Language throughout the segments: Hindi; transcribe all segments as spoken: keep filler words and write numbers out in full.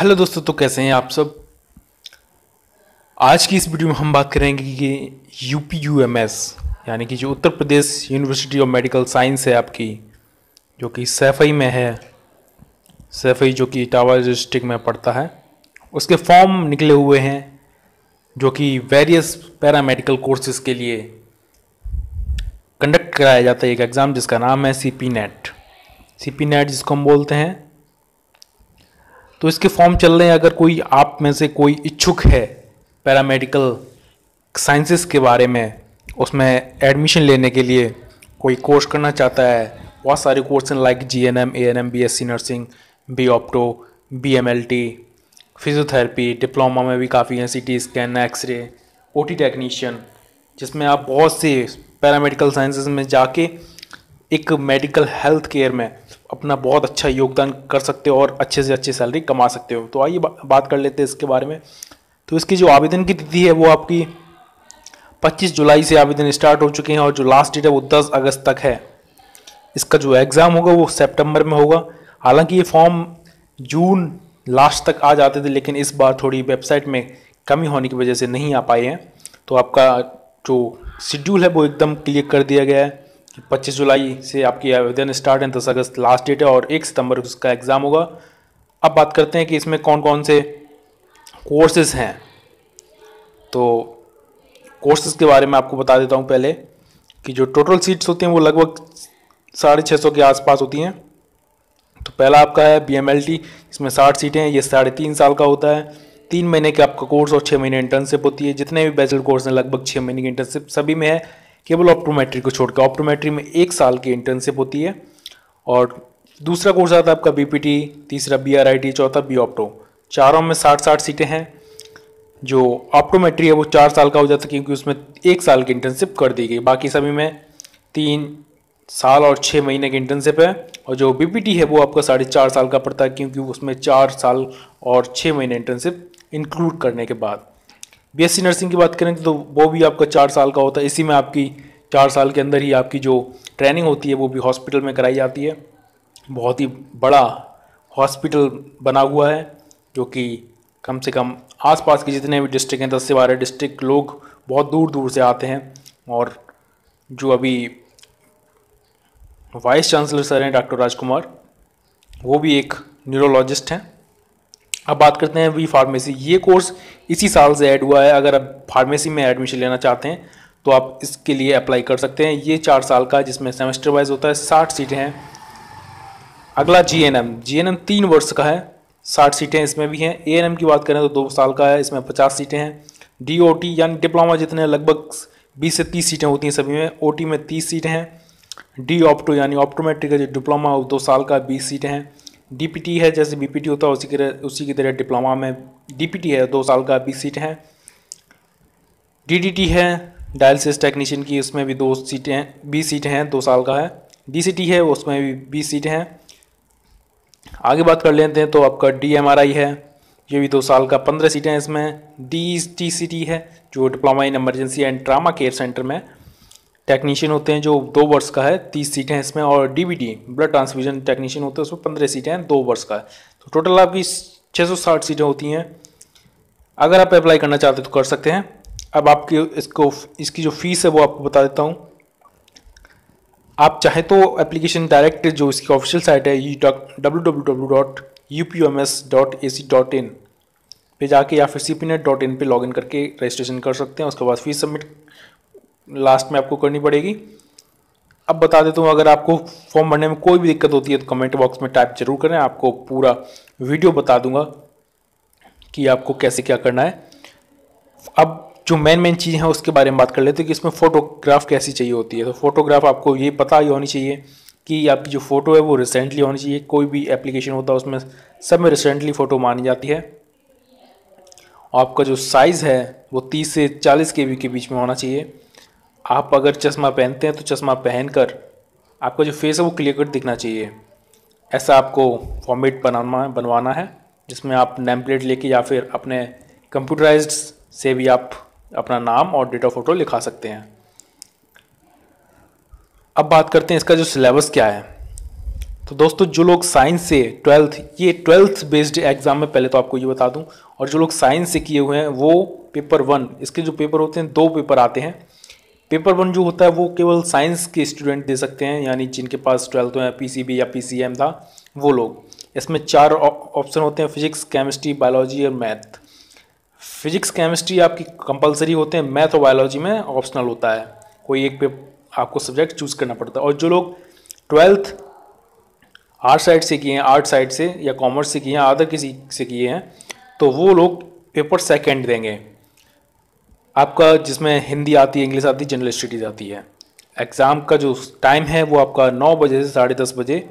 हेलो दोस्तों, तो कैसे हैं आप सब। आज की इस वीडियो में हम बात करेंगे कि U P U M S यानी कि जो Uttar Pradesh university of medical science है आपकी, जो कि सैफई में है, सैफई जो कि इटावा डिस्ट्रिक्ट में पड़ता है, उसके फॉर्म निकले हुए हैं जो कि वेरियस पैरामेडिकल कोर्सेज़ के लिए कंडक्ट कराया जाता है एक एग्ज़ाम जिसका नाम है सीपीनेट, सीपीनेट जिसको हम बोलते हैं। तो इसके फॉर्म चल रहे हैं। अगर कोई आप में से कोई इच्छुक है पैरामेडिकल साइंसेस के बारे में, उसमें एडमिशन लेने के लिए कोई कोर्स करना चाहता है, बहुत सारे कोर्स हैं like GNM, ANM, BSc nursing, B opto, BMLT, physiotherapy, diploma में भी काफ़ी हैं, CT scan, x ray, OT technician, जिसमें आप बहुत से पैरामेडिकल साइंसेस में जाके एक मेडिकल हेल्थ केयर में अपना बहुत अच्छा योगदान कर सकते हो और अच्छे से अच्छी सैलरी कमा सकते हो। तो आइए बा, बात कर लेते हैं इसके बारे में। तो इसकी जो आवेदन की तिथि है वो आपकी पच्चीस जुलाई से आवेदन स्टार्ट हो चुके हैं और जो लास्ट डेट है वो दस अगस्त तक है। इसका जो एग्ज़ाम होगा वो सितंबर में होगा। हालांकि ये फॉर्म जून लास्ट तक आ जाते थे, लेकिन इस बार थोड़ी वेबसाइट में कमी होने की वजह से नहीं आ पाए हैं। तो आपका जो शेड्यूल है वो एकदम क्लियर कर दिया गया है। पच्चीस जुलाई से आपकी आवेदन स्टार्ट है, दस अगस्त लास्ट डेट है और एक सितंबर उसका एग्ज़ाम होगा। अब बात करते हैं कि इसमें कौन कौन से कोर्सेज़ हैं। तो कोर्सेज़ के बारे में आपको बता देता हूं पहले कि जो टोटल सीट्स होती हैं वो लगभग साढ़े छः सौ के आसपास होती हैं। तो पहला आपका है बीएमएलटी, इसमें साठ सीटें हैं। ये साढ़े तीन साल का होता है, तीन महीने का आपका कोर्स और छः महीने इंटर्नशिप होती है। जितने भी बैचलर कोर्स हैं लगभग छः महीने की इंटर्नशिप सभी में है, केवल ऑप्टोमेट्री को छोड़कर। ऑप्टोमेट्री में एक साल की इंटर्नशिप होती है। और दूसरा कोर्स आता है आपका बीपीटी, तीसरा बीआरआईटी, चौथा बी ऑप्टो। चारों में साठ साठ सीटें हैं। जो ऑप्टोमेट्री है वो चार साल का हो जाता है क्योंकि उसमें एक साल की इंटर्नशिप कर दी गई, बाकी सभी में तीन साल और छः महीने की इंटर्नशिप है। और जो बीपीटी है वो आपका साढ़े चार साल का पड़ता है क्योंकि उसमें चार साल और छः महीने इंटर्नशिप इंक्लूड करने के बाद। बीएससी नर्सिंग की बात करें तो वो भी आपका चार साल का होता है। इसी में आपकी चार साल के अंदर ही आपकी जो ट्रेनिंग होती है वो भी हॉस्पिटल में कराई जाती है। बहुत ही बड़ा हॉस्पिटल बना हुआ है जो कि कम से कम आसपास के जितने भी डिस्ट्रिक्ट हैं, दस से बारह डिस्ट्रिक्ट, लोग बहुत दूर दूर से आते हैं। और जो अभी वाइस चांसलर सर हैं डॉक्टर राजकुमार, वो भी एक न्यूरोलॉजिस्ट हैं। अब बात करते हैं बी फार्मेसी। ये कोर्स इसी साल से ऐड हुआ है। अगर आप फार्मेसी में एडमिशन लेना चाहते हैं तो आप इसके लिए अप्लाई कर सकते हैं। ये चार साल का, जिसमें सेमेस्टर वाइज होता है, साठ सीटें हैं। अगला जीएनएम, जीएनएम तीन वर्ष का है, साठ सीटें इसमें भी हैं। एएनएम की बात करें तो दो साल का है, इसमें पचास सीटें हैं। डीओटी यानी डिप्लोमा जितने लगभग बीस से तीस सीटें होती हैं सभी में। ओटी में तीस सीटें हैं। डी ऑप्टो यानी ऑप्टोमेट्री का जो डिप्लोमा है वो दो साल का, बीस सीटें हैं। डीपीटी है, जैसे बीपीटी होता है उसी की तरह उसी की तरह डिप्लोमा में डीपीटी है, दो साल का, बीस सीटें हैं। डीडीटी है डायलिसिस टेक्नीशियन की, उसमें भी दो सीटें हैं, बीस सीटें हैं, दो साल का है। डीसीटी है, उसमें भी बीस सीटें हैं। आगे बात कर लेते हैं तो आपका डीएमआरआई है, ये भी दो साल का, पंद्रह सीटें हैं इसमें। डीटीसीटी है जो diploma in emergency and trauma care centre में टेक्नीशियन होते हैं, जो दो वर्ष का है, तीस सीटें हैं इसमें। और डीबीडी ब्लड ट्रांसफ्यूजन टेक्नीशियन होते हैं, उसमें पंद्रह सीटें हैं, दो वर्ष का है। तो टोटल आपकी छः सौ साठ सीटें होती हैं। अगर आप अप्लाई करना चाहते हैं तो कर सकते हैं। अब आपके इसको इसकी जो फीस है वो आपको बता देता हूँ। आप चाहे तो एप्लीकेशन डायरेक्ट जो इसकी ऑफिशियल साइट है W W W dot U P U M S dot A C dot in पे जाके या फिर सीपीनेट डॉट इन पर लॉग इन करके रजिस्ट्रेशन कर सकते हैं। उसके बाद फीस सबमिट लास्ट में आपको करनी पड़ेगी। अब बता देता हूँ, अगर आपको फॉर्म भरने में कोई भी दिक्कत होती है तो कमेंट बॉक्स में टाइप जरूर करें, आपको पूरा वीडियो बता दूंगा कि आपको कैसे क्या करना है। अब जो मेन मेन चीज़ें हैं उसके बारे में बात कर लेते हैं कि इसमें फ़ोटोग्राफ कैसी चाहिए होती है। तो फोटोग्राफ आपको ये पता ही होनी चाहिए कि आपकी जो फ़ोटो है वो रिसेंटली होनी चाहिए। कोई भी एप्लीकेशन होता है उसमें सब में रिसेंटली फ़ोटो मानी जाती है। आपका जो साइज़ है वो तीस से चालीस के बी के बीच में होना चाहिए। आप अगर चश्मा पहनते हैं तो चश्मा पहनकर आपका जो फेस है वो क्लियर कट दिखना चाहिए। ऐसा आपको फॉर्मेट बनाना बनवाना है जिसमें आप नेम प्लेट लेके या फिर अपने कंप्यूटराइज्ड से भी आप अपना नाम और डेट ऑफ फोटो लिखा सकते हैं। अब बात करते हैं इसका जो सिलेबस क्या है। तो दोस्तों जो लोग साइंस से ट्वेल्थ ये ट्वेल्थ बेस्ड एग्जाम में पहले तो आपको ये बता दूं, और जो लोग साइंस से किए हुए हैं वो पेपर वन, इसके जो पेपर होते हैं दो पेपर आते हैं। पेपर वन जो होता है वो केवल साइंस के स्टूडेंट दे सकते हैं, यानी जिनके पास ट्वेल्थ में पीसीबी या पीसीएम था वो लोग। इसमें चार ऑप्शन होते हैं, फिजिक्स, केमिस्ट्री, बायोलॉजी और मैथ। फिजिक्स केमिस्ट्री आपकी कंपलसरी होते हैं, मैथ और बायोलॉजी में ऑप्शनल होता है, कोई एक पे आपको सब्जेक्ट चूज़ करना पड़ता है। और जो लोग ट्वेल्थ आर्ट साइड से किए हैं, आर्ट साइड से या कॉमर्स से किए हैं, अदर किसी से किए हैं, तो वो लोग पेपर सेकेंड देंगे आपका, जिसमें हिंदी आती है, इंग्लिश आती है, जनरल स्टडीज आती है। एग्ज़ाम का जो टाइम है वो आपका नौ बजे से साढ़े दस बजे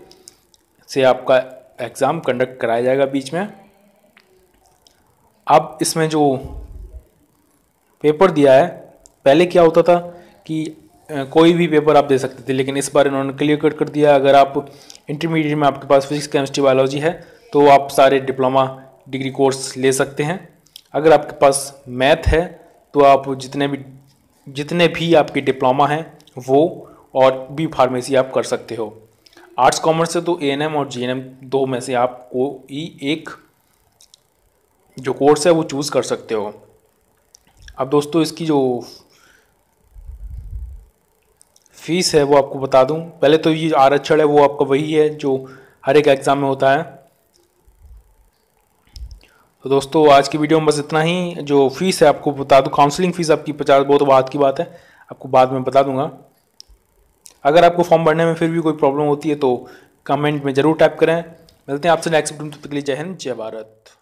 से आपका एग्ज़ाम कंडक्ट कराया जाएगा बीच में। अब इसमें जो पेपर दिया है, पहले क्या होता था कि कोई भी पेपर आप दे सकते थे, लेकिन इस बार इन्होंने क्लियर कट कर दिया। अगर आप इंटरमीडिएट में आपके पास फिजिक्स केमिस्ट्री बायोलॉजी है तो आप सारे डिप्लोमा डिग्री कोर्स ले सकते हैं। अगर आपके पास मैथ है तो आप जितने भी जितने भी आपके डिप्लोमा हैं वो और बी फार्मेसी आप कर सकते हो। आर्ट्स कॉमर्स से तो एएनएम और जीएनएम दो में से आपको ही एक जो कोर्स है वो चूज़ कर सकते हो। अब दोस्तों इसकी जो फीस है वो आपको बता दूं। पहले तो ये आरक्षण है वो आपका वही है जो हर एक एग्ज़ाम में होता है। तो दोस्तों आज की वीडियो में बस इतना ही। जो फीस है आपको बता दूं, काउंसलिंग फ़ीस आपकी पचास, बहुत बात की बात है, आपको बाद में बता दूंगा। अगर आपको फॉर्म भरने में फिर भी कोई प्रॉब्लम होती है तो कमेंट में ज़रूर टाइप करें। मिलते हैं आपसे नेक्स्ट वीडियो, तब तक के लिए जय हिंद, जय भारत।